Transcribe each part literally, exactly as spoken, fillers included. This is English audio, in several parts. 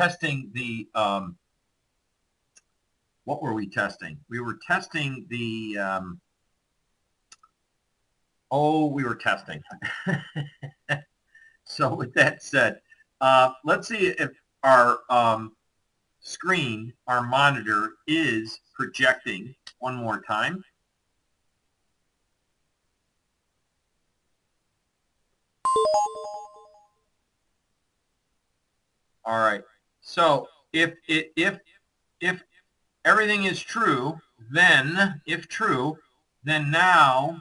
testing the, um, what were we testing? We were testing the, um, oh, we were testing. So with that said, uh, let's see if our um, screen, our monitor is projecting one more time. All right. So if if if, if everything is true, then if true, then now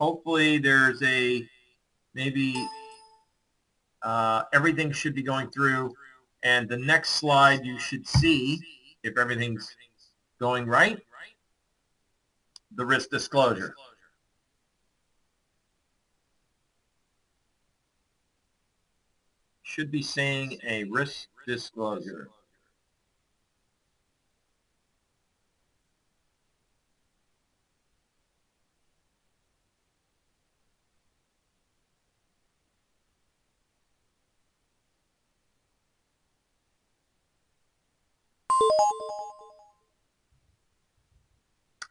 hopefully there's a maybe uh, everything should be going through, and the next slide you should see if everything's going right. The risk disclosure. Should be saying a risk disclosure.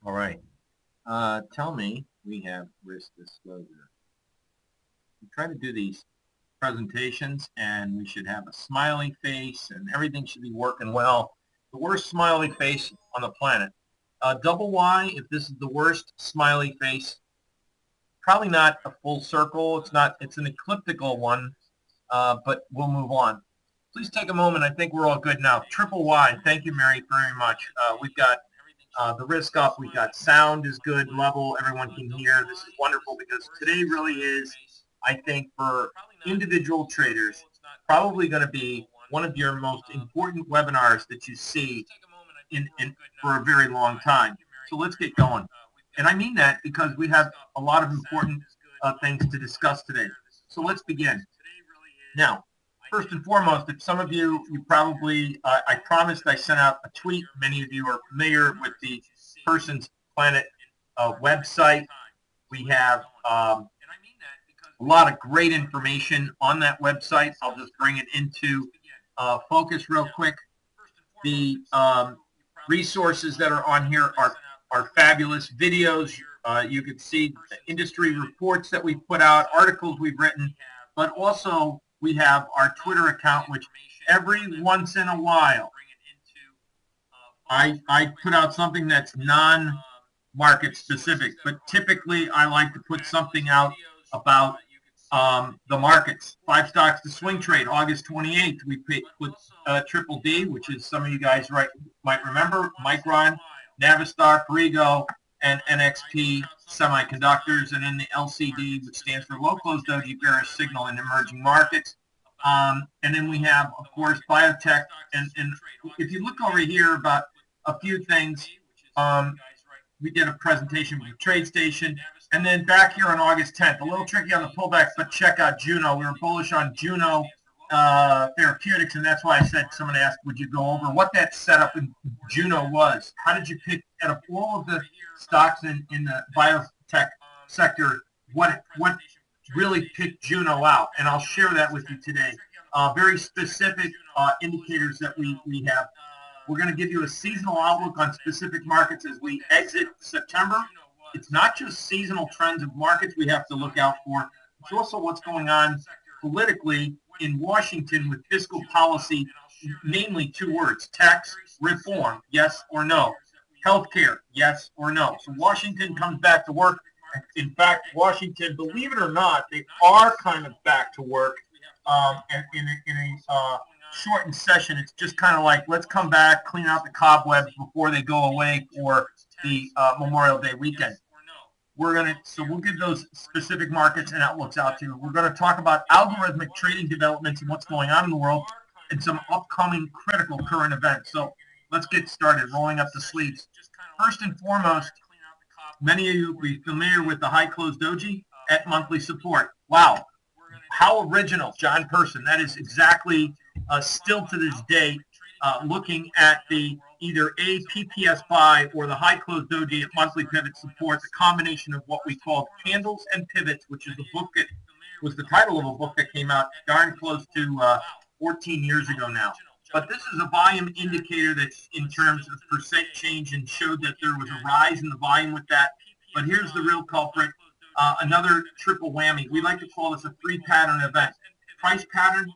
All right. Uh, tell me we have risk disclosure. I'm trying to do these presentations, and we should have a smiley face, and everything should be working well. The worst smiley face on the planet. Uh, double Y, if this is the worst smiley face, probably not a full circle. It's not. It's an elliptical one, uh, but we'll move on. Please take a moment. I think we're all good now. Triple Y, thank you, Mary, very much. Uh, we've got uh, the risk up. We've got sound is good, level. Everyone can hear. This is wonderful because today really is, I think, for individual traders, probably going to be one of your most important webinars that you see in, in for a very long time. So let's get going. And I mean that because we have a lot of important uh, things to discuss today. So let's begin. Now, first and foremost, if some of you, you probably, uh, I promised I sent out a tweet. Many of you are familiar with the Persons Planet uh, website. We have um, a lot of great information on that website. I'll just bring it into uh, focus real quick. The um, resources that are on here are, are fabulous videos. Uh, you can see the industry reports that we've put out, articles we've written, but also we have our Twitter account, which every once in a while I, I put out something that's non-market specific, but typically I like to put something out about Um, the markets. Five stocks to swing trade, August twenty-eighth. We put uh, Triple D, which is some of you guys right, might remember, Micron, Navistar, Frigo, and N X P Semiconductors, and then the L C D, which stands for Low Close Doji Bearish Signal in Emerging Markets. Um, and then we have, of course, biotech. And, and if you look over here about a few things, um, we did a presentation with TradeStation. And then back here on August tenth, a little tricky on the pullback, but check out Juno. We were bullish on Juno uh, Therapeutics, and that's why I said someone asked, would you go over what that setup in Juno was? How did you pick out of all of the stocks in, in the biotech sector, what, what really picked Juno out? And I'll share that with you today. Uh, very specific uh, indicators that we, we have. We're going to give you a seasonal outlook on specific markets as we exit September. It's not just seasonal trends of markets we have to look out for. It's also what's going on politically in Washington with fiscal policy, namely two words, tax reform, yes or no. Healthcare, yes or no. So Washington comes back to work. In fact, Washington, believe it or not, they are kind of back to work um, in a, in a uh, shortened session. It's just kind of like, let's come back, clean out the cobwebs before they go away for the uh, Memorial Day weekend. We're going to, so we'll give those specific markets and outlooks out to you. We're going to talk about algorithmic trading developments and what's going on in the world and some upcoming critical current events. So let's get started, rolling up the sleeves. First and foremost, many of you will be familiar with the high close doji at monthly support. Wow, how original, John Person. That is exactly uh, still to this day uh, looking at the either a P P S buy or the high close doji at monthly pivot support, the combination of what we call candles and pivots, which is a book that was the title of a book that came out darn close to uh, fourteen years ago now. But this is a volume indicator that, in terms of percent change, and showed that there was a rise in the volume with that. But here's the real culprit, uh, another triple whammy. We like to call this a three-pattern event: price pattern,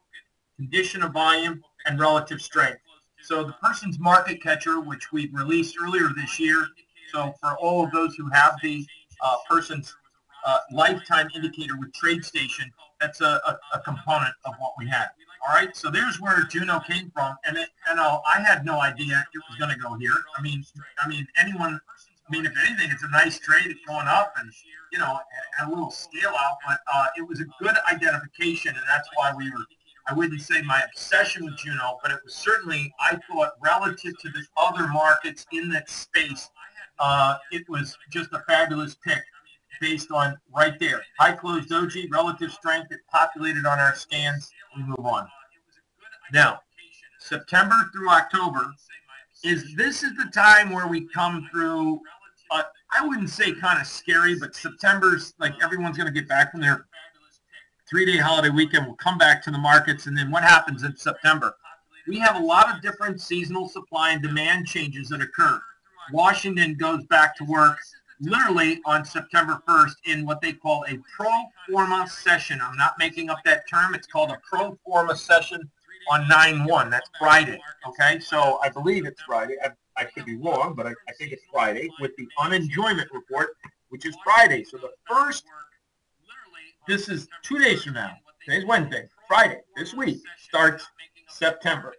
condition of volume, and relative strength. So the Persons Market Catcher, which we released earlier this year, so for all of those who have the uh, Persons uh, Lifetime Indicator with TradeStation, that's a, a, a component of what we had. All right, so there's where Juno came from, and it, and uh, I had no idea it was going to go here. I mean, I mean, anyone. I mean, if anything, it's a nice trade. It's going up, and you know, a, a little scale out, but uh, it was a good identification, and that's why we were. I wouldn't say my obsession with Juno, but it was certainly, I thought, relative to the other markets in that space, uh, it was just a fabulous pick based on right there. High closed doji, relative strength, it populated on our scans. We move on. Now, September through October, is this is the time where we come through, uh, I wouldn't say kind of scary, but September's like everyone's going to get back from their three-day holiday weekend. We'll come back to the markets, and then what happens in September? We have a lot of different seasonal supply and demand changes that occur. Washington goes back to work literally on September first in what they call a pro forma session. I'm not making up that term. It's called a pro forma session on nine one. That's Friday, okay? So I believe it's Friday. I, I could be wrong, but I, I think it's Friday with the unemployment report, which is Friday. So the first, this is two days from now. Today's Wednesday. Friday, this week, starts September.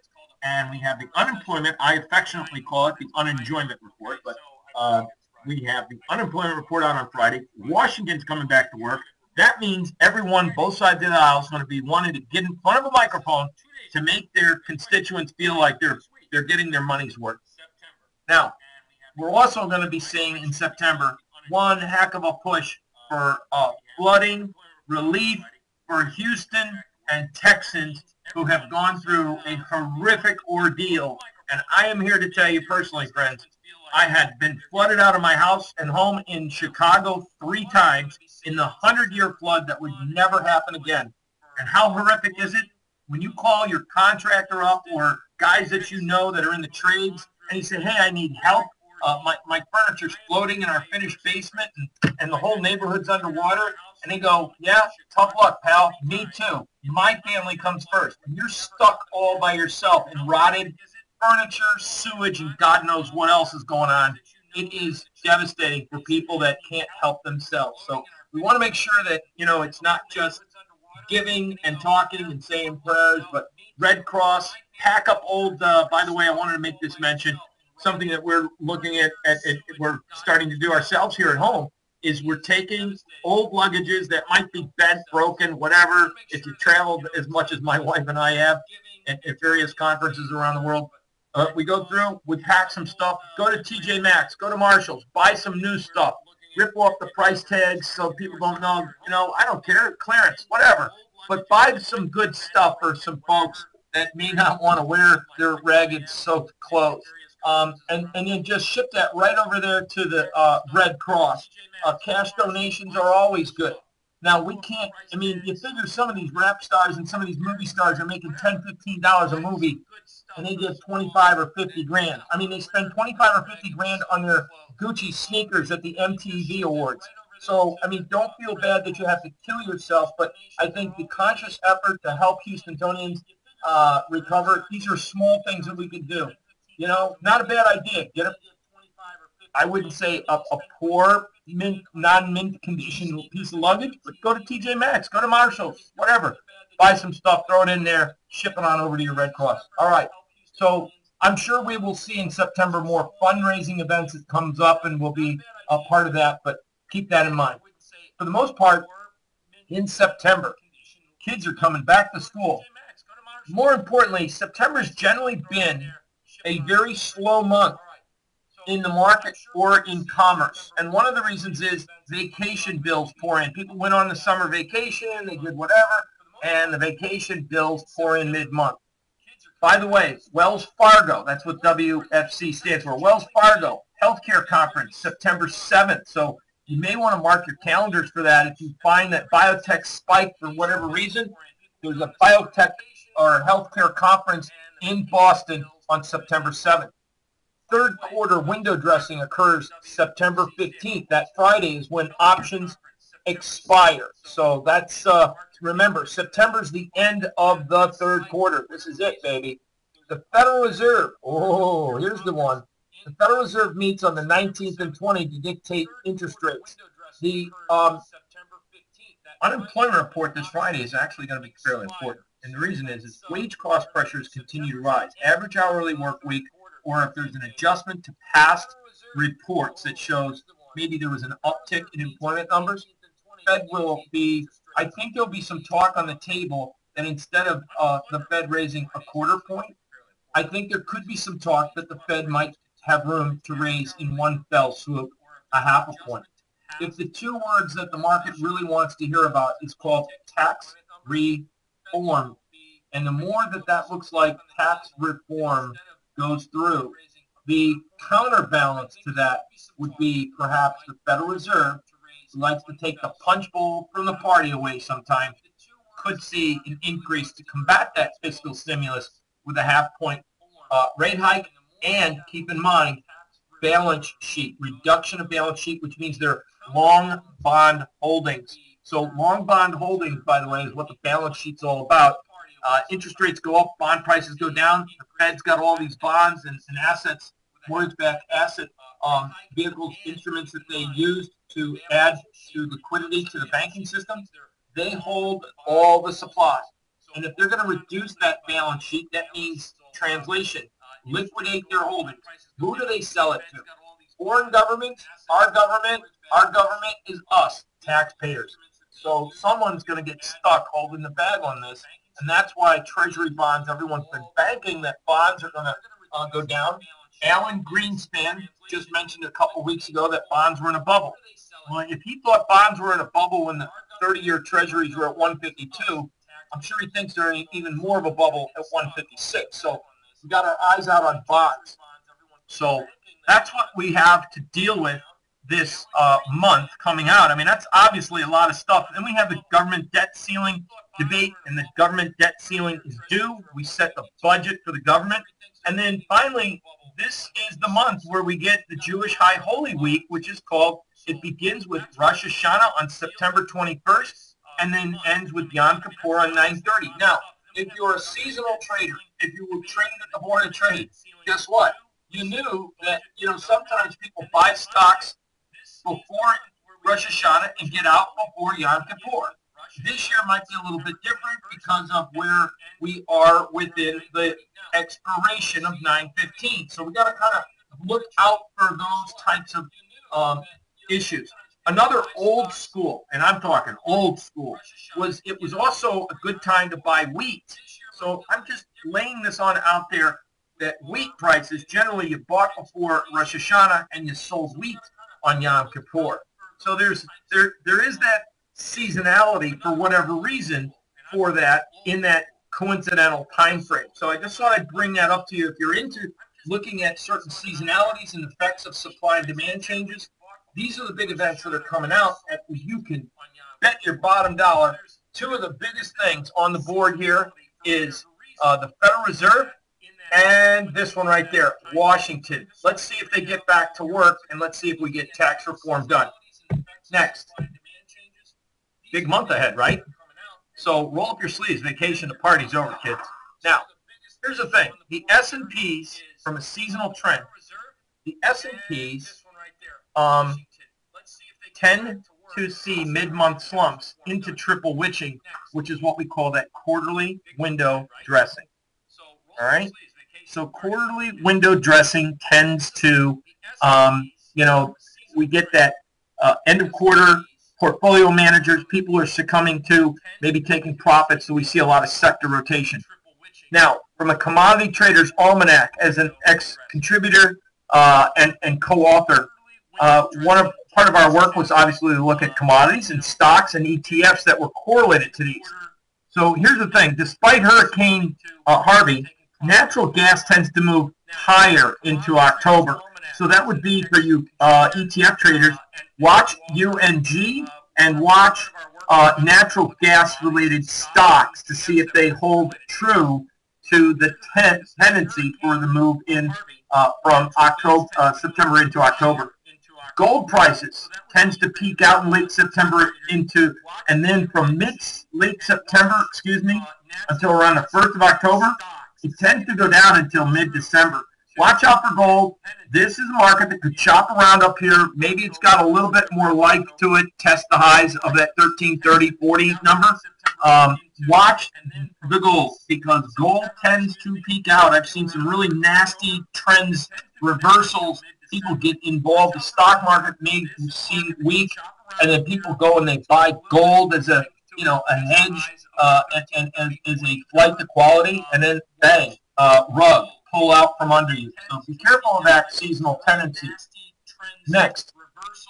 And we have the unemployment. I affectionately call it the unemployment report, but uh, we have the unemployment report out on Friday. Washington's coming back to work. That means everyone, both sides of the aisle, is going to be wanting to get in front of a microphone to make their constituents feel like they're they're getting their money's worth. Now, we're also going to be seeing in September one heck of a push for uh, flooding relief for Houston and Texans who have gone through a horrific ordeal. And I am here to tell you personally, friends, I had been flooded out of my house and home in Chicago three times in the hundred-year flood that would never happen again. And how horrific is it when you call your contractor up or guys that you know that are in the trades and you say, hey, I need help. Uh, my, my furniture's floating in our finished basement, and, and the whole neighborhood's underwater. And they go, yeah, tough luck, pal. Me too. My family comes first. And you're stuck all by yourself in rotted furniture, sewage, and God knows what else is going on. It is devastating for people that can't help themselves. So we want to make sure that, you know, it's not just giving and talking and saying prayers, but Red Cross, pack up old, uh, by the way, I wanted to make this mention, something that we're looking at, at, at, we're starting to do ourselves here at home, is we're taking old luggages that might be bent, broken, whatever. If you traveled as much as my wife and I have at, at various conferences around the world, uh, we go through, we pack some stuff, go to T J Maxx, go to Marshall's, buy some new stuff, rip off the price tags so people don't know, you know, I don't care, clearance, whatever. But buy some good stuff for some folks that may not want to wear their ragged, soaked clothes. Um, and, and then just ship that right over there to the uh, Red Cross. Uh, cash donations are always good. Now, we can't, I mean, you figure some of these rap stars and some of these movie stars are making ten dollars, fifteen dollars a movie, and they get twenty-five or fifty grand. I mean, they spend twenty-five or fifty grand on their Gucci sneakers at the M T V Awards. So, I mean, don't feel bad that you have to kill yourself, but I think the conscious effort to help Houstonians uh, recover, these are small things that we can do. You know, not a bad idea. Get a, I wouldn't say a, a poor, mint, non-mint condition piece of luggage, but go to T J Maxx, go to Marshall's, whatever. Buy some stuff, throw it in there, ship it on over to your Red Cross. All right. So I'm sure we will see in September more fundraising events that comes up, and we'll be a part of that, but keep that in mind. For the most part, in September, kids are coming back to school. More importantly, September's generally been a very slow month in the market or in commerce. And one of the reasons is vacation bills pour in. People went on the summer vacation, they did whatever, and the vacation bills pour in mid-month. By the way, Wells Fargo, that's what W F C stands for, Wells Fargo Healthcare Conference, September seventh. So you may want to mark your calendars for that if you find that biotech spiked for whatever reason. There's a biotech our healthcare conference in Boston on September seventh. Third quarter window dressing occurs September fifteenth. That Friday is when options expire. So that's, uh, remember, September's the end of the third quarter. This is it, baby. The Federal Reserve, oh, here's the one. The Federal Reserve meets on the nineteenth and twentieth to dictate interest rates. The um, unemployment report this Friday is actually going to be fairly important. And the reason is, is wage cost pressures continue to rise. Average hourly work week, or if there's an adjustment to past reports that shows maybe there was an uptick in employment numbers, Fed will be, I think there'll be some talk on the table that instead of uh, the Fed raising a quarter point, I think there could be some talk that the Fed might have room to raise in one fell swoop a half a point. If the two words that the market really wants to hear about is called tax reform, and the more that that looks like tax reform goes through, the counterbalance to that would be perhaps the Federal Reserve, who likes to take the punch bowl from the party away sometimes, could see an increase to combat that fiscal stimulus with a half-point uh, rate hike, and keep in mind balance sheet, reduction of balance sheet, which means they're long bond holdings. So long bond holdings, by the way, is what the balance sheet's all about. Uh, interest rates go up, bond prices go down. The Fed's got all these bonds and, and assets, mortgage-backed asset um, vehicles, instruments that they used to add to liquidity to the banking system. They hold all the supply. And if they're going to reduce that balance sheet, that means translation, liquidate their holdings. Who do they sell it to? Foreign governments, our government, our government is us, taxpayers. So someone's going to get stuck holding the bag on this. And that's why treasury bonds, everyone's been banking that bonds are going to uh, go down. Alan Greenspan just mentioned a couple weeks ago that bonds were in a bubble. Well, if he thought bonds were in a bubble when the thirty-year treasuries were at one fifty-two, I'm sure he thinks they're in even more of a bubble at one fifty-six. So we've got our eyes out on bonds. So that's what we have to deal with this uh, month coming out. I mean, that's obviously a lot of stuff. Then we have the government debt ceiling debate, and the government debt ceiling is due. We set the budget for the government. And then finally, this is the month where we get the Jewish High Holy Week, which is called, it begins with Rosh Hashanah on September twenty-first and then ends with Yom Kippur on nine thirty. Now, if you're a seasonal trader, if you were trained at the Board of Trade, guess what? You knew that, you know, sometimes people buy stocks before Rosh Hashanah and get out before Yom Kippur. This year might be a little bit different because of where we are within the expiration of nine fifteen. So we got to kind of look out for those types of um, issues. Another old school, and I'm talking old school, was it was also a good time to buy wheat. So I'm just laying this on out there that wheat prices, generally you bought before Rosh Hashanah and you sold wheat on Yom Kippur. So there's there there is that seasonality for whatever reason for that in that coincidental time frame. So I just thought I'd bring that up to you if you're into looking at certain seasonalities and effects of supply and demand changes. These are the big events that are coming out at which you can bet your bottom dollar. Two of the biggest things on the board here is uh, the Federal Reserve and this one right there, Washington. Let's see if they get back to work, and let's see if we get tax reform done. Next. Big month ahead, right? So roll up your sleeves. Vacation, the party's over, kids. Now, here's the thing. The S and Ps, from a seasonal trend, the S and Ps um, tend to see mid-month slumps into triple witching, which is what we call that quarterly window dressing. All right? So quarterly window dressing tends to, um, you know, we get that uh, end of quarter. Portfolio managers, people are succumbing to, maybe taking profits, so we see a lot of sector rotation. Now, from a commodity trader's almanac, as an ex-contributor uh, and, and co-author, uh, one of, part of our work was obviously to look at commodities and stocks and E T Fs that were correlated to these. So here's the thing. Despite Hurricane uh, Harvey, natural gas tends to move higher into October. So that would be for you uh, E T F traders. Watch U N G and watch uh, natural gas-related stocks to see if they hold true to the ten tendency for the move in uh, from October, uh, September into October. Gold prices tends to peak out in late September into, and then from mid late September, excuse me, until around the first of October, it tends to go down until mid-December. Watch out for gold. This is a market that could chop around up here. Maybe it's got a little bit more life to it. Test the highs of that thirteen thirty, forty number. Um, watch the gold because gold tends to peak out. I've seen some really nasty trends, reversals. People get involved. The stock market may seem weak, and then people go and they buy gold as a, you know, a hedge uh, and, and, and as a flight to quality, and then bang, uh, rug. Pull out from under you. So be careful of that seasonal tendency. Next,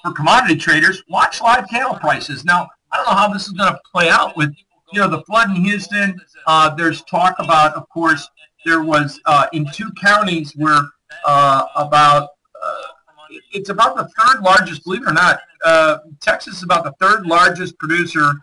for commodity traders, watch live cattle prices. Now, I don't know how this is going to play out with, you know, the flood in Houston. Uh, there's talk about, of course, there was uh, in two counties where uh, about, uh, it's about the third largest, believe it or not, uh, Texas is about the third largest producer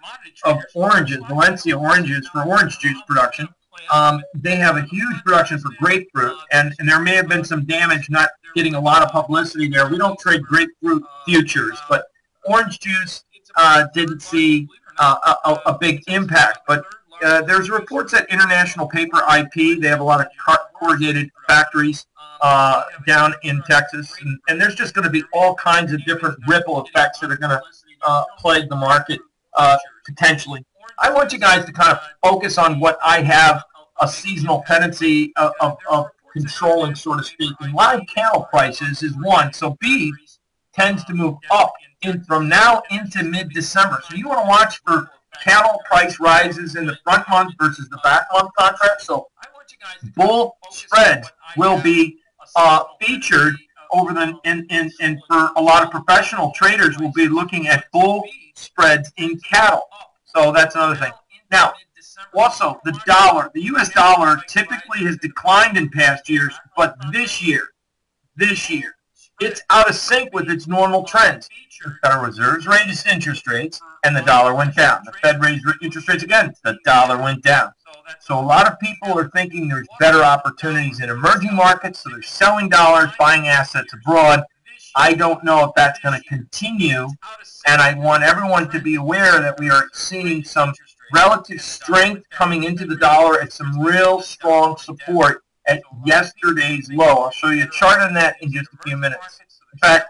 of oranges, Valencia oranges for orange juice production. Um, they have a huge production for grapefruit, and, and there may have been some damage not getting a lot of publicity there. We don't trade grapefruit futures, but orange juice uh, didn't see uh, a, a big impact. But uh, there's reports that International Paper I P, they have a lot of corrugated factories uh, down in Texas, and, and there's just going to be all kinds of different ripple effects that are going to uh, plague the market uh, potentially. I want you guys to kind of focus on what I have a seasonal tendency of, of, of controlling, so to speak. And live cattle prices is one. So beef tends to move up in, from now into mid-December. So you want to watch for cattle price rises in the front month versus the back month contract. So bull spreads will be uh, featured over the, and, and, and for a lot of professional traders will be looking at bull spreads in cattle. So that's another thing. Now, also, the dollar, the U S dollar typically has declined in past years, but this year, this year, it's out of sync with its normal trends. The Federal Reserve's raised interest rates, and the dollar went down. The Fed raised interest rates again, the dollar went down. So a lot of people are thinking there's better opportunities in emerging markets, so they're selling dollars, buying assets abroad. I don't know if that's going to continue, and I want everyone to be aware that we are seeing some relative strength coming into the dollar at some real strong support at yesterday's low. I'll show you a chart on that in just a few minutes. In fact,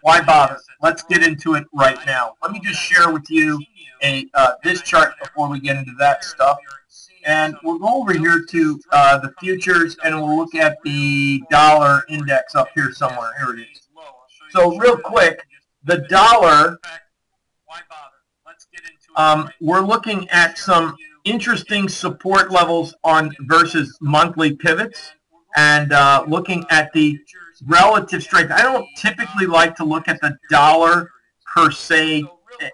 why bother? Let's get into it right now. Let me just share with you a uh, this chart before we get into that stuff. And we'll go over here to uh, the futures, and we'll look at the dollar index up here somewhere. Here it is. So real quick, the dollar, um, we're looking at some interesting support levels on versus monthly pivots and uh, looking at the relative strength. I don't typically like to look at the dollar per se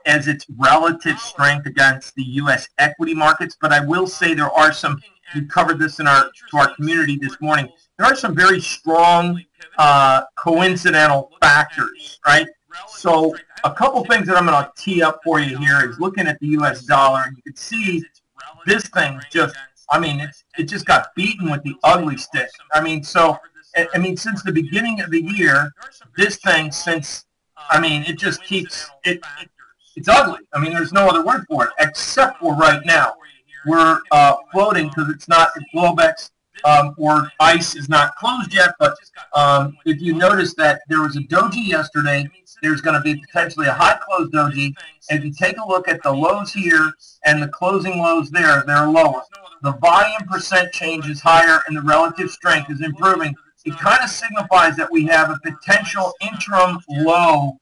as its relative strength against the U S equity markets, but I will say there are some, we covered this in our, to our community this morning, there are some very strong uh, coincidental factors, right? So a couple things that I'm going to tee up for you here is looking at the U S dollar. You can see this thing just, I mean, it, it just got beaten with the ugly stick. I mean, so, I mean, since the beginning of the year, this thing since, I mean, it just keeps, it, it it's ugly. I mean, there's no other word for it except for right now. We're uh, floating because it's not, it's Globex. Um, or ICE is not closed yet, but um, if you notice that there was a doji yesterday, there's going to be potentially a high close doji. And if you take a look at the lows here and the closing lows there, they're lower. The volume percent change is higher and the relative strength is improving. It kind of signifies that we have a potential interim low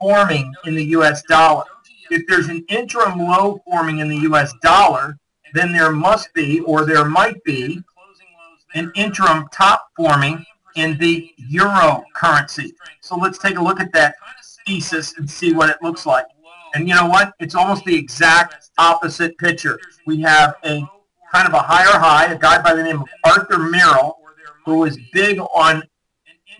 forming in the U S dollar. If there's an interim low forming in the U S dollar, then there must be, or there might be, an interim top forming in the euro currency. So let's take a look at that thesis and see what it looks like. And you know what? It's almost the exact opposite picture. We have a kind of a higher high, a guy by the name of Arthur Merrill, who is big on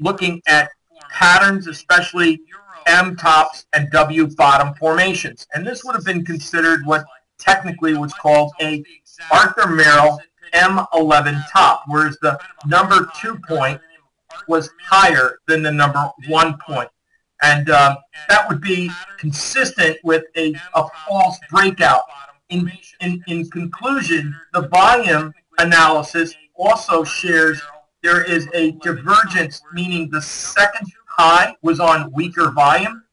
looking at patterns, especially M tops and W bottom formations. And this would have been considered what technically was called a Arthur Merrill M eleven top, whereas the number two point was higher than the number one point. And uh, that would be consistent with a, a false breakout. In, in, in conclusion, the volume analysis also shares there is a divergence, meaning the second high was on weaker volume.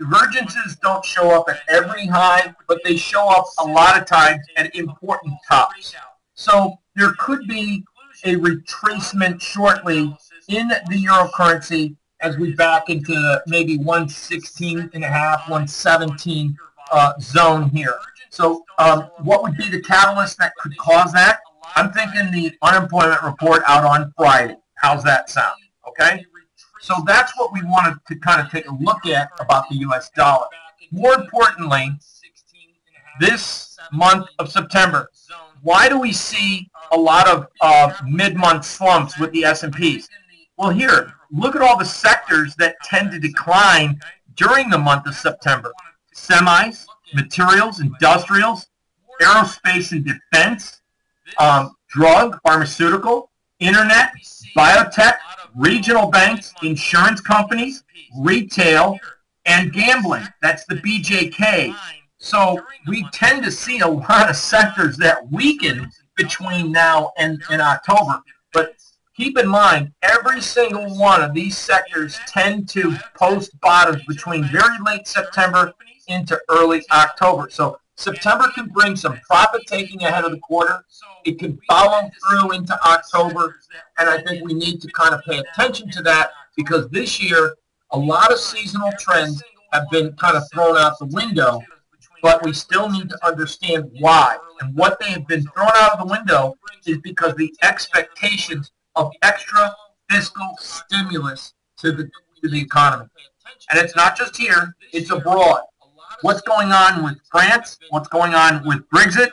Divergences don't show up at every high, but they show up a lot of times at important tops. So there could be a retracement shortly in the euro currency as we back into the maybe one sixteen and a half, one seventeen uh, zone here. So um, what would be the catalyst that could cause that? I'm thinking the unemployment report out on Friday. How's that sound? Okay? So that's what we wanted to kind of take a look at about the U S dollar. More importantly, this month of September, why do we see a lot of uh, mid-month slumps with the S and Ps? Well, here, look at all the sectors that tend to decline during the month of September. Semis, materials, industrials, aerospace and defense, um, drug, pharmaceutical, internet, biotech, regional banks, insurance companies, retail, and gambling. That's the B J K. So we tend to see a lot of sectors that weaken between now and, and October. But keep in mind, every single one of these sectors tend to post bottoms between very late September into early October. So September can bring some profit taking ahead of the quarter. It can follow through into October, and I think we need to kind of pay attention to that because this year a lot of seasonal trends have been kind of thrown out the window, but we still need to understand why. And what they have been thrown out of the window is because the expectations of extra fiscal stimulus to the, to the economy. And it's not just here, it's abroad. What's going on with France, what's going on with Brexit,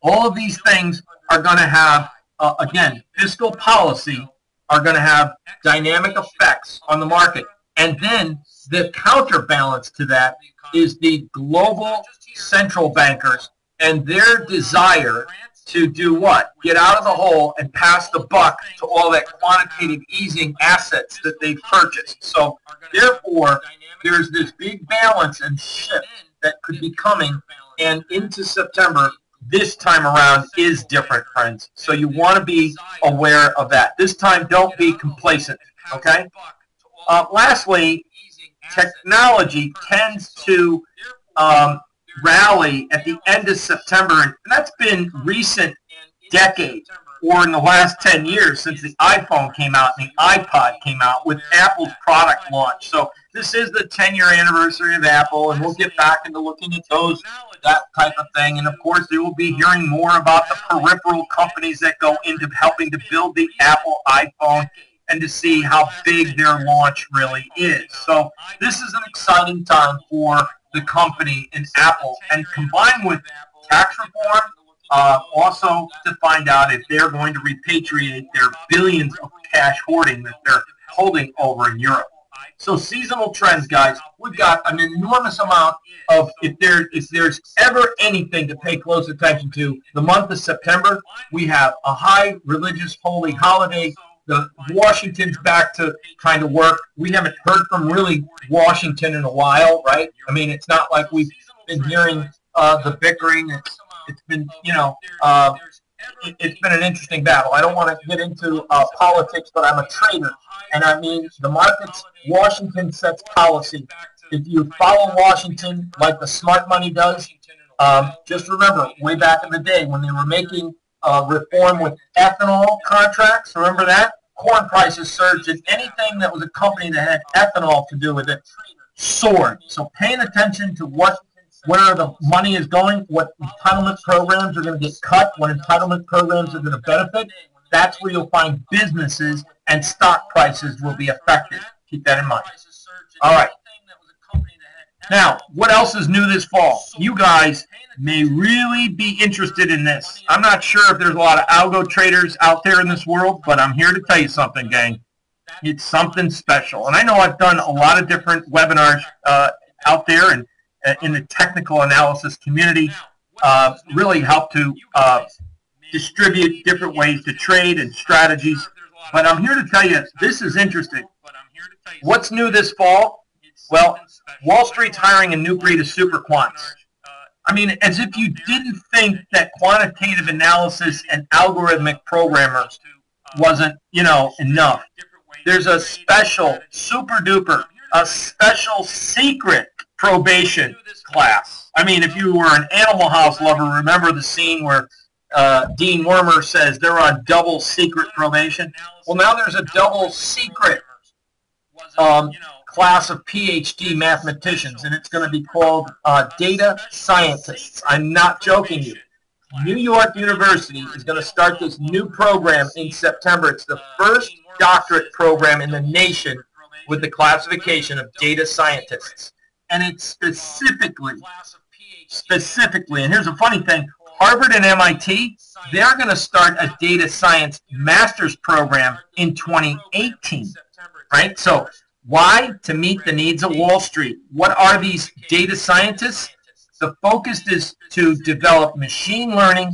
all of these things are going to have, uh, again, fiscal policy are going to have dynamic effects on the market. And then the counterbalance to that is the global central bankers and their desire to do what? Get out of the hole and pass the buck to all that quantitative easing assets that they've purchased. So, therefore, there's this big balance and shift that could be coming, and into September this time around is different, friends. So you want to be aware of that. This time, don't be complacent, okay? Uh, lastly, technology tends to um, rally at the end of September, and that's been recent decade or in the last ten years since the iPhone came out and the iPod came out with Apple's product launch. So this is the ten-year anniversary of Apple, and we'll get back into looking at those, that type of thing. And, of course, you will be hearing more about the peripheral companies that go into helping to build the Apple iPhone and to see how big their launch really is. So this is an exciting time for the company in Apple, and combined with tax reform, uh, also to find out if they're going to repatriate their billions of cash hoarding that they're holding over in Europe. So seasonal trends, guys, we've got an enormous amount of, if, there, if there's ever anything to pay close attention to, the month of September, we have a high religious holy holiday. The Washington's back to kind of work. We haven't heard from really Washington in a while, right? I mean, it's not like we've been hearing uh, the bickering. It's, it's been, you know, uh, it, it's been an interesting battle. I don't want to get into uh, politics, but I'm a trader. And I mean, the markets, Washington sets policy. If you follow Washington like the smart money does, um, just remember way back in the day when they were making Uh, reform with ethanol contracts. Remember that? Corn prices surged, and anything that was a company that had ethanol to do with it soared. So paying attention to what, where the money is going, what entitlement programs are going to get cut, what entitlement programs are going to benefit, that's where you'll find businesses and stock prices will be affected. Keep that in mind. All right. Now, what else is new this fall? You guys may really be interested in this. I'm not sure if there's a lot of algo traders out there in this world, but I'm here to tell you something, gang. It's something special. And I know I've done a lot of different webinars uh, out there and uh, in the technical analysis community, uh, really help to uh, distribute different ways to trade and strategies. But I'm here to tell you, this is interesting. What's new this fall? Well, Wall Street's hiring a new breed of super quants. I mean, as if you didn't think that quantitative analysis and algorithmic programmers wasn't, you know, enough. There's a special, super duper, a special secret probation class. I mean, if you were an Animal House lover, remember the scene where uh, Dean Wormer says they're on double secret probation? Well, now there's a double secret um, class of P H D mathematicians, and it's going to be called uh, data scientists. I'm not joking you. New York University is going to start this new program in September. It's the first doctorate program in the nation with the classification of data scientists. And it's specifically, specifically, and here's a funny thing, Harvard and M I T, they're going to start a data science master's program in twenty eighteen, right? So why? To meet the needs of Wall Street. What are these data scientists? The focus is to develop machine learning,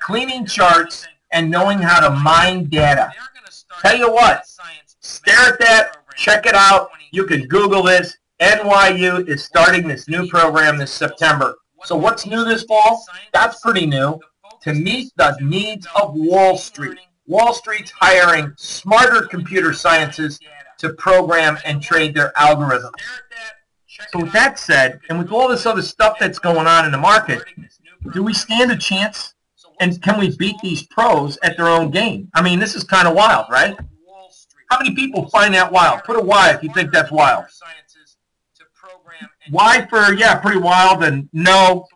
cleaning charts, and knowing how to mine data. Tell you what, stare at that, check it out. You can Google this. N Y U is starting this new program this September. So what's new this fall? That's pretty new. To meet the needs of Wall Street. Wall Street's hiring smarter computer scientists to program and trade their algorithms. So with that said, and with all this other stuff that's going on in the market, do we stand a chance? And can we beat these pros at their own game? I mean, this is kind of wild, right? How many people find that wild? Put a Y if you think that's wild. Y for, yeah, pretty wild, and no,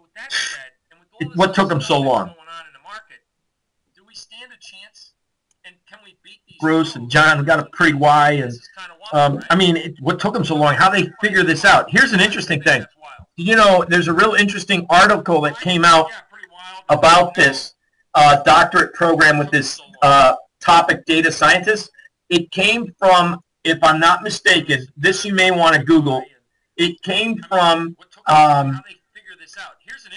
it, what took them so long? Bruce and John got a pretty Y, and um, I mean, it, what took them so long? How they figure this out? Here's an interesting thing. You know, there's a real interesting article that came out about this uh, doctorate program with this uh, topic, data scientist. It came from, if I'm not mistaken, this you may want to Google. It came from um,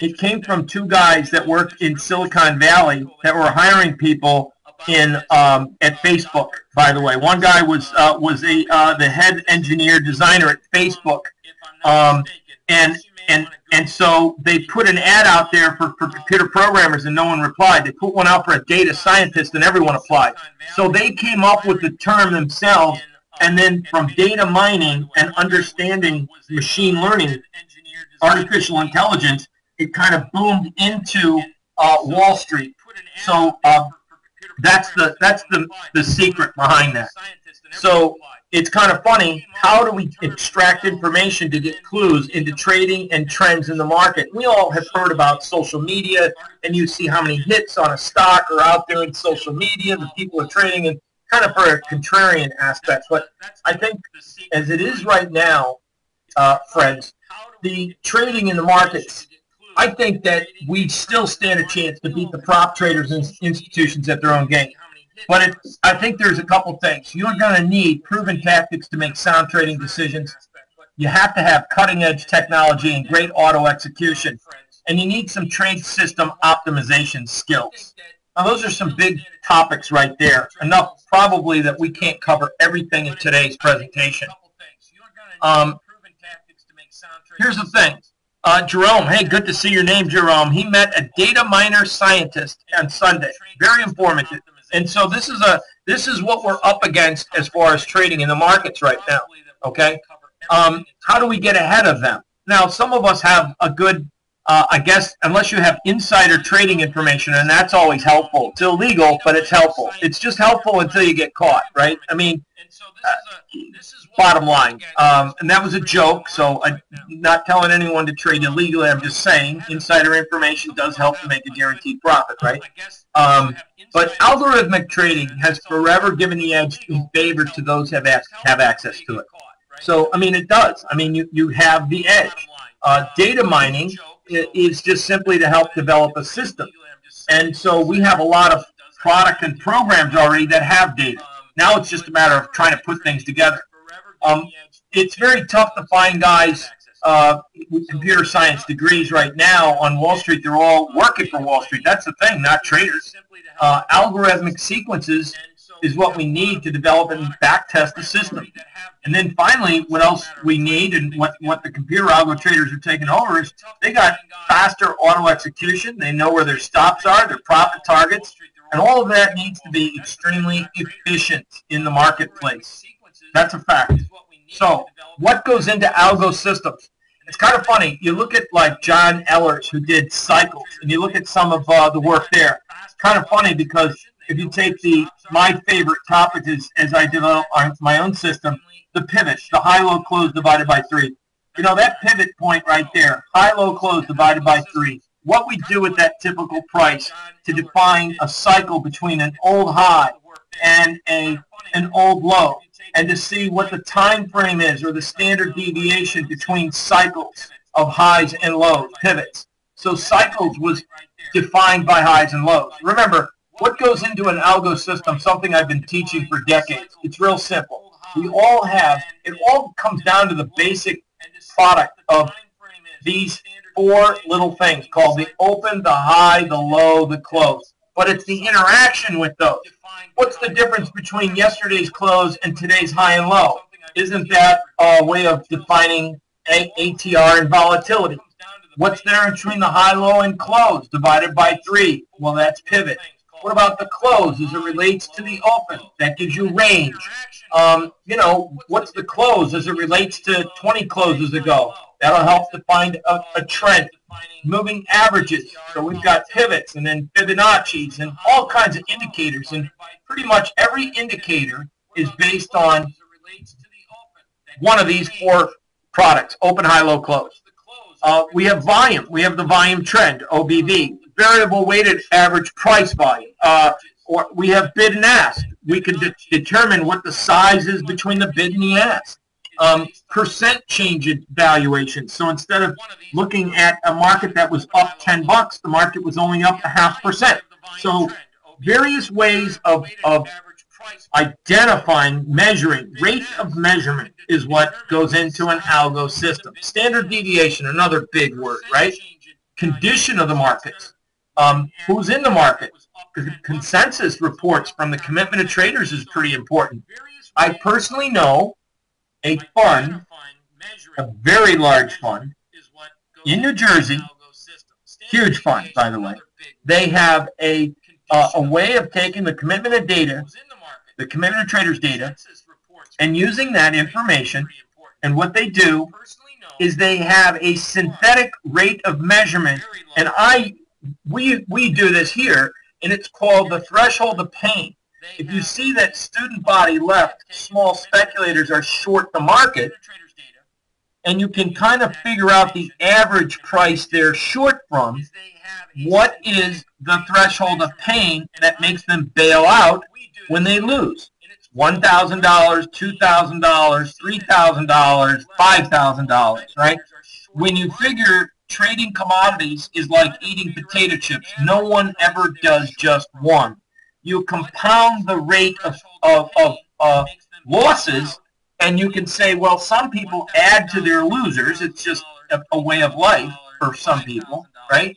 it came from two guys that worked in Silicon Valley that were hiring people in um, at Facebook. By the way, one guy was uh, was a uh, the head engineer designer at Facebook, um, and. And, and so they put an ad out there for, for computer programmers, and no one replied. They put one out for a data scientist, and everyone applied. So they came up with the term themselves, and then from data mining and understanding machine learning, artificial intelligence, it kind of boomed into uh, Wall Street. So uh, that's the that's the, the secret behind that. So it's kind of funny, how do we extract information to get clues into trading and trends in the market? We all have heard about social media, and you see how many hits on a stock are out there in social media, the people are trading, and kind of for a contrarian aspect. But I think as it is right now, uh, friends, the trading in the markets, I think that we still stand a chance to beat the prop traders and institutions at their own game. But it, I think there's a couple things. You're going to need proven tactics to make sound trading decisions. You have to have cutting-edge technology and great auto execution. And you need some trade system optimization skills. Now, those are some big topics right there. Enough probably that we can't cover everything in today's presentation. Um, here's the thing. Uh, Jerome, hey, good to see your name, Jerome. He met a data miner scientist on Sunday. Very informative. And so this is a this is what we're up against as far as trading in the markets right now. Okay, um, how do we get ahead of them? Now, some of us have a good, uh, I guess, unless you have insider trading information, and that's always helpful. It's illegal, but it's helpful. It's just helpful until you get caught, right? I mean, uh, bottom line, um, and that was a joke. So I'm not telling anyone to trade illegally. I'm just saying insider information does help to make a guaranteed profit, right? Um, But algorithmic trading has forever given the edge in favor to those who have, have access to it. So, I mean, it does. I mean, you, you have the edge. Uh, data mining is just simply to help develop a system. And so we have a lot of product and programs already that have data. Now it's just a matter of trying to put things together. Um, it's very tough to find guys uh, with computer science degrees right now on Wall Street. They're all working for Wall Street. That's the thing, not traders. Uh, algorithmic sequences is what we need to develop and backtest the system. And then finally, what else we need and what, what the computer algo traders are taking over is they got faster auto execution. They know where their stops are, their profit targets, and all of that needs to be extremely efficient in the marketplace. That's a fact. So what goes into algo systems? It's kind of funny. You look at like John Ellers, who did cycles, and you look at some of uh, the work there. It's kind of funny because if you take the my favorite topic is as I develop my own system, the pivots, the high-low close divided by three. You know, that pivot point right there, high-low close divided by three. What we do with that typical price to define a cycle between an old high and a an old low, and to see what the time frame is or the standard deviation between cycles of highs and lows, pivots. So cycles was defined by highs and lows. Remember, what goes into an algo system, something I've been teaching for decades. It's real simple. We all have, it all comes down to the basic product of these four little things called the open, the high, the low, the close. But it's the interaction with those. What's the difference between yesterday's close and today's high and low? Isn't that a way of defining A T R and volatility? What's there between the high, low, and close divided by three? Well, that's pivot. What about the close as it relates to the open? That gives you range. Um, you know, what's the close as it relates to twenty closes ago? That'll help to find a, a trend. Moving averages. So we've got pivots and then Fibonacci's and all kinds of indicators. And pretty much every indicator is based on one of these four products, open, high, low, close. Uh, we have volume. We have the volume trend, O B V. Variable weighted average price volume, uh, or we have bid and ask. We can de determine what the size is between the bid and the ask. Um, percent change in valuation. So instead of looking at a market that was up ten bucks, the market was only up a half percent. So various ways of, of identifying, measuring, rate of measurement is what goes into an algo system. Standard deviation, another big word, right? Condition of the markets. Um, who's in the market? The consensus reports from the commitment of traders is pretty important. I personally know a fund, a very large fund, in New Jersey, huge fund, by the way. They have a, uh, a way of taking the commitment of data, the commitment of traders data, and using that information, and what they do is they have a synthetic rate of measurement, and I We, we do this here, and it's called the threshold of pain. If you see that student body left, small speculators are short the market, and you can kind of figure out the average price they're short from, what is the threshold of pain that makes them bail out when they lose? one thousand dollars, two thousand dollars, three thousand dollars, five thousand dollars, right? When you figure trading commodities is like eating potato chips. No one ever does just one. You compound the rate of, of, of uh, losses, and you can say, well, some people add to their losers. It's just a, a way of life for some people, right?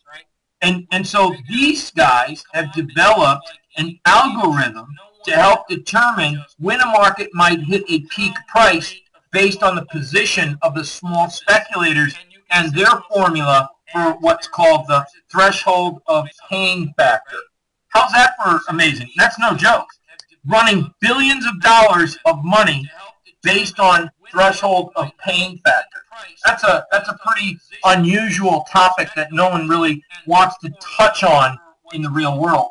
And, and so these guys have developed an algorithm to help determine when a market might hit a peak price based on the position of the small speculators and their formula for what's called the threshold of pain factor. How's that for amazing? That's no joke. Running billions of dollars of money based on threshold of pain factor. That's a, that's a pretty unusual topic that no one really wants to touch on in the real world.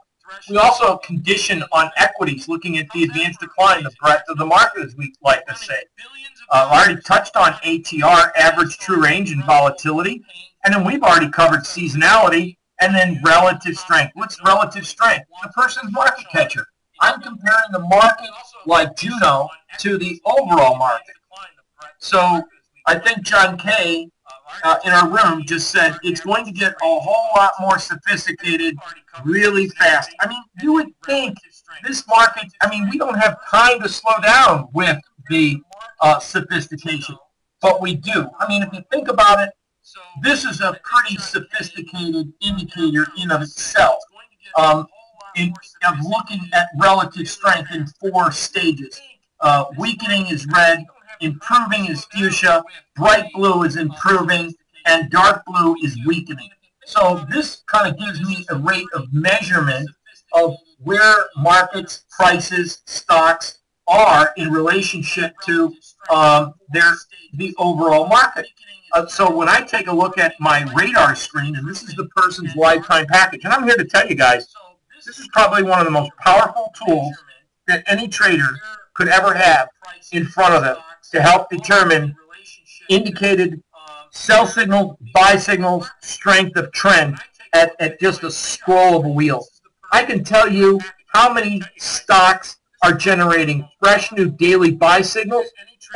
We also condition on equities, looking at the advanced decline, the breadth of the market, as we like to say. Uh, I already touched on A T R, average true range, and volatility. And then we've already covered seasonality and then relative strength. What's relative strength? The person's market catcher. I'm comparing the market like Juno to the overall market. So I think John Kay uh, in our room just said it's going to get a whole lot more sophisticated really fast. I mean, you would think this market, I mean, we don't have time to slow down with the uh, sophistication, but we do. I mean, if you think about it, this is a pretty sophisticated indicator in of itself um, in, of looking at relative strength in four stages. Uh, weakening is red, improving is fuchsia, bright blue is improving, and dark blue is weakening. So this kind of gives me a rate of measurement of where markets, prices, stocks are in relationship to um, their, the overall market. Uh, so when I take a look at my radar screen, and this is the person's lifetime package, and I'm here to tell you guys, this is probably one of the most powerful tools that any trader could ever have in front of them to help determine indicated sell signal, buy signals, strength of trend at, at just a scroll of a wheel. I can tell you how many stocks are generating fresh new daily buy signals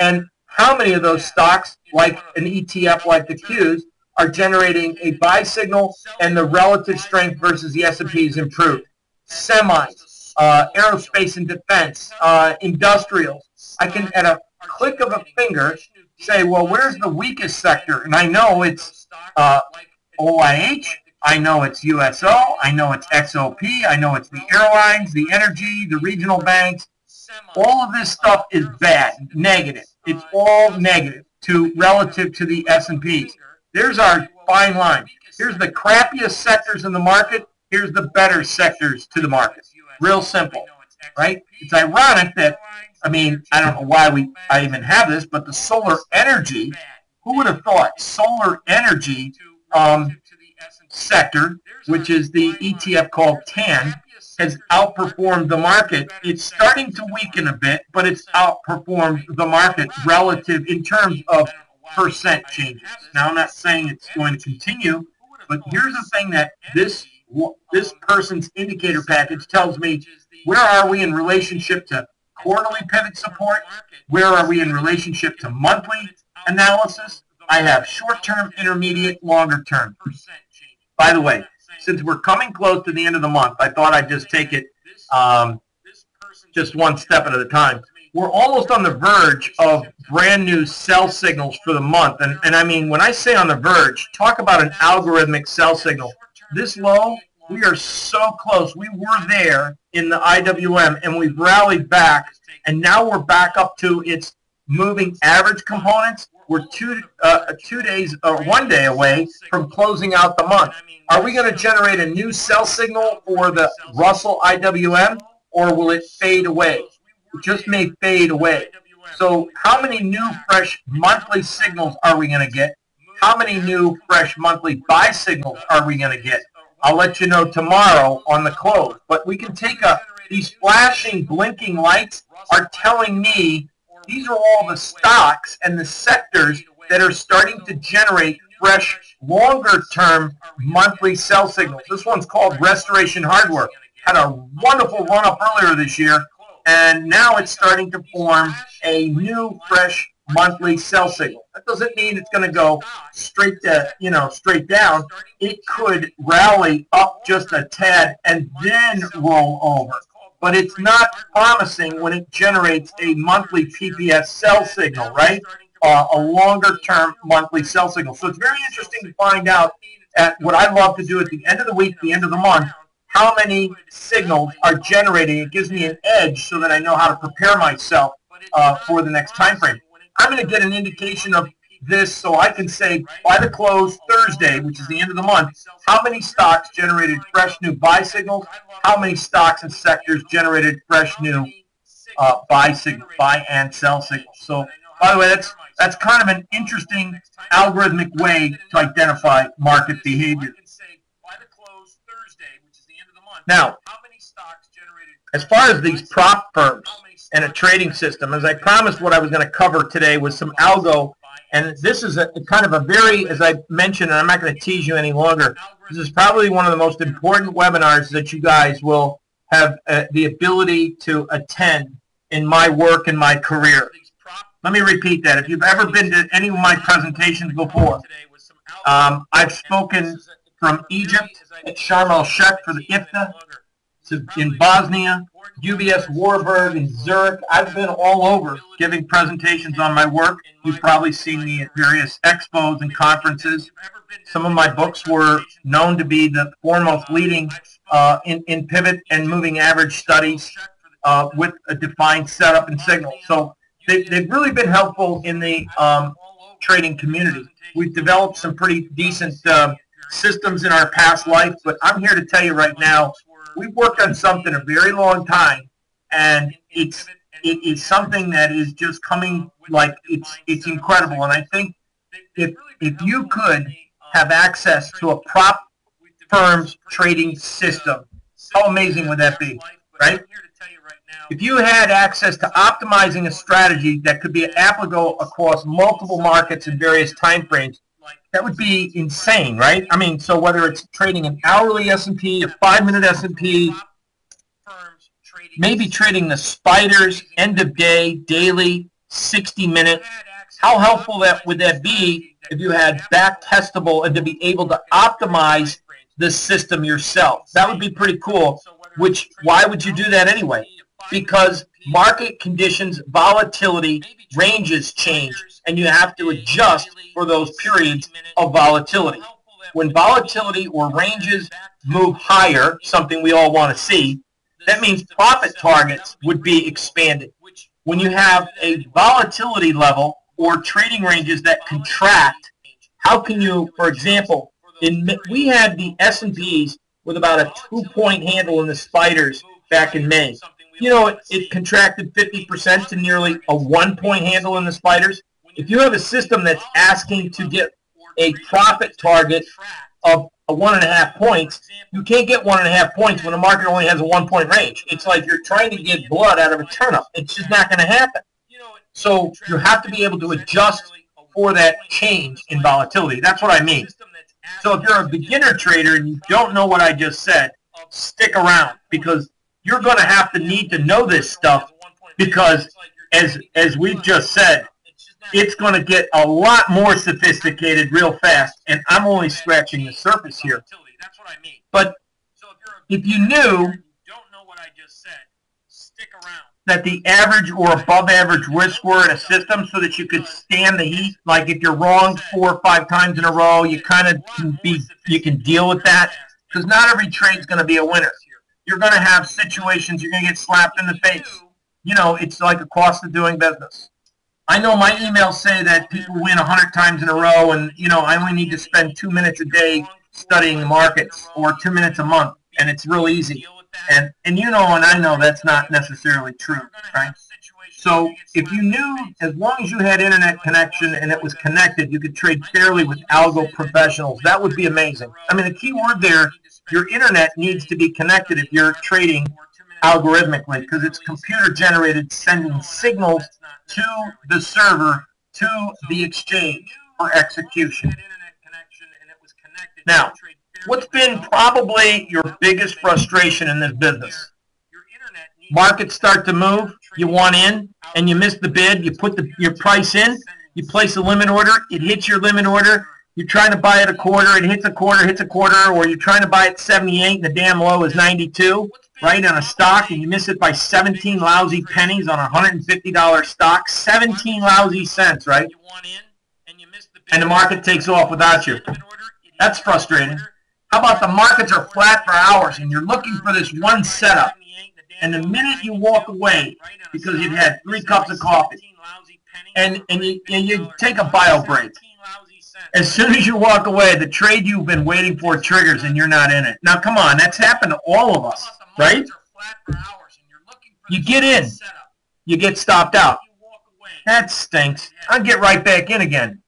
and how many of those stocks, like an E T F like the Qs, are generating a buy signal and the relative strength versus the S and P is improved. Semis, uh, aerospace and defense, uh, industrials. I can, at a click of a finger, say, well, where's the weakest sector? And I know it's uh, O I H, I know it's U S O, I know it's X O P, I know it's the airlines, the energy, the regional banks. All of this stuff is bad, negative. It's all negative to relative to the S and Ps. There's our fine line. Here's the crappiest sectors in the market. Here's the better sectors to the market. Real simple, right? It's ironic that, I mean, I don't know why we I even have this, but the solar energy, who would have thought solar energy um, sector, which is the E T F called TAN, has outperformed the market. It's starting to weaken a bit, but it's outperformed the market relative in terms of percent changes. Now, I'm not saying it's going to continue, but here's the thing that this, this person's indicator package tells me, where are we in relationship to quarterly pivot support? Where are we in relationship to monthly analysis? I have short-term, intermediate, longer-term. By the way, since we're coming close to the end of the month, I thought I'd just take it um, just one step at a time. We're almost on the verge of brand new sell signals for the month. And, and I mean, when I say on the verge, talk about an algorithmic sell signal. This low, we are so close. We were there in the I W M, and we've rallied back, and now we're back up to its moving average components. We're two, uh, two days or uh, one day away from closing out the month. Are we going to generate a new sell signal for the Russell I W M, or will it fade away? It just may fade away. So how many new fresh monthly signals are we going to get? How many new fresh monthly buy signals are we going to get? I'll let you know tomorrow on the close. But we can take a, these flashing, blinking lights are telling me these are all the stocks and the sectors that are starting to generate fresh, longer-term monthly sell signals. This one's called Restoration Hardware. Had a wonderful run-up earlier this year, and now it's starting to form a new, fresh monthly sell signal. That doesn't mean it's going to go straight to, you know, straight down. It could rally up just a tad and then roll over. But it's not promising when it generates a monthly P P S sell signal, right? Uh, a longer-term monthly sell signal. So it's very interesting to find out at what I love to do at the end of the week, the end of the month, how many signals are generating. It gives me an edge so that I know how to prepare myself uh, for the next time frame. I'm going to get an indication of this so I can say by the close Thursday, which is the end of the month, how many stocks generated fresh new buy signals, how many stocks and sectors generated fresh new uh, buy signal, buy and sell signals. So, by the way, that's, that's kind of an interesting algorithmic way to identify market behavior. Now, as far as these prop firms and a trading system, as I promised, what I was going to cover today was some algo. And this is a kind of a very, as I mentioned, and I'm not going to tease you any longer, this is probably one of the most important webinars that you guys will have uh, the ability to attend in my work and my career. Let me repeat that. If you've ever been to any of my presentations before, um, I've spoken from Egypt at Sharm el-Sheikh for the I F T A, to, in Bosnia, U B S Warburg in Zurich. I've been all over giving presentations on my work. You've probably seen me at various expos and conferences. Some of my books were known to be the foremost leading uh, in, in pivot and moving average studies uh, with a defined setup and signal. So they, they've really been helpful in the um, trading community. We've developed some pretty decent uh, systems in our past life, but I'm here to tell you right now, we've worked on something a very long time, and it's it is something that is just coming like it's it's incredible. And I think if if you could have access to a prop firm's trading system, how amazing would that be, right? If you had access to optimizing a strategy that could be applicable across multiple markets in various time frames, that would be insane, right? I mean, so whether it's trading an hourly S and P, a five-minute S and P, maybe trading the spiders, end-of-day, daily, sixty-minute, how helpful that would that be if you had back-testable and to be able to optimize the system yourself? That would be pretty cool, which why would you do that anyway? Because market conditions, volatility, ranges change, and you have to adjust for those periods of volatility. When volatility or ranges move higher, something we all want to see, that means profit targets would be expanded. When you have a volatility level or trading ranges that contract, how can you, for example, in, we had the S and Ps with about a two-point handle in the spiders back in May. You know, it, it contracted fifty percent to nearly a one-point handle in the spiders. If you have a system that's asking to get a profit target of a one and a half points, you can't get one and a half points when the market only has a one-point range. It's like you're trying to get blood out of a turnip. It's just not going to happen. So you have to be able to adjust for that change in volatility. That's what I mean. So if you're a beginner trader and you don't know what I just said, stick around, because you're going to have to need to know this stuff, because as as we've just said, it's going to get a lot more sophisticated real fast, and I'm only scratching the surface here. That's what I mean. But if you knew that the average or above average risk were in a system so that you could stand the heat, like if you're wrong four or five times in a row, you kind of can be, you can deal with that, because not every trade's going to be a winner. You're going to have situations you're going to get slapped in the face. You know, it's like a cost of doing business. I know my emails say that people win a hundred times in a row, and, you know, I only need to spend two minutes a day studying the markets, or two minutes a month, and it's real easy. And, and you know, and I know that's not necessarily true, right? So if you knew, as long as you had internet connection and it was connected, you could trade fairly with algo professionals. That would be amazing. I mean, the key word there, your internet needs to be connected if you're trading algorithmically, because it's computer-generated, sending signals to the server, to the exchange for execution. Now, what's been probably your biggest frustration in this business? Markets start to move, you want in, and you miss the bid, you put the, your price in, you place a limit order, it hits your limit order, you're trying to buy at a quarter, it hits a quarter, hits a quarter, or you're trying to buy at seventy-eight and the damn low is ninety-two, right, on a stock, and you miss it by seventeen lousy pennies on a one hundred fifty dollar stock, seventeen lousy cents, right? And the market takes off without you. That's frustrating. How about the markets are flat for hours and you're looking for this one setup, and the minute you walk away because you've had three cups of coffee, and, and, you, and you take a bio break, as soon as you walk away, the trade you've been waiting for triggers and you're not in it. Now, come on, that's happened to all of us, right? You get in, you get stopped out. That stinks. I'll get right back in again.